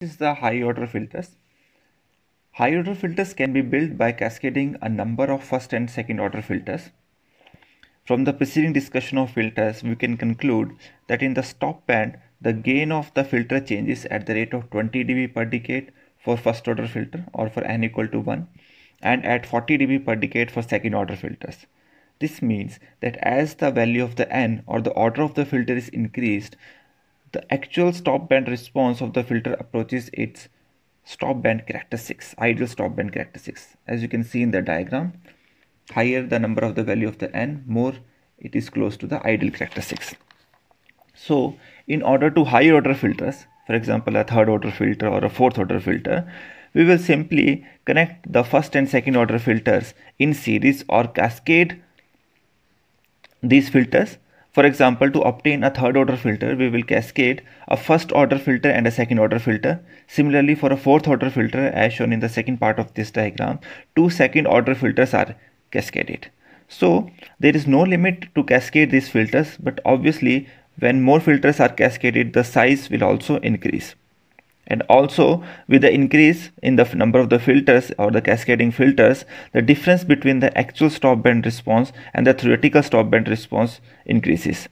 This is the high order filters. High order filters can be built by cascading a number of first and second order filters. From the preceding discussion of filters, we can conclude that in the stop band, the gain of the filter changes at the rate of 20 dB per decade for first order filter or for n equal to 1 and at 40 dB per decade for second order filters. This means that as the value of the n or the order of the filter is increased, the actual stop band response of the filter approaches its stop band characteristics, ideal stop band characteristics. As you can see in the diagram, higher the number of the value of the n, more it is close to the ideal characteristics. So in order to higher order filters, for example a third order filter or a fourth order filter, we will simply connect the first and second order filters in series or cascade these filters. For example, to obtain a third order filter, we will cascade a first order filter and a second order filter. Similarly, for a fourth order filter, as shown in the second part of this diagram, two second order filters are cascaded. So there is no limit to cascade these filters, but obviously when more filters are cascaded, the size will also increase. And also with the increase in the number of the filters or the cascading filters, the difference between the actual stop band response and the theoretical stop band response increases.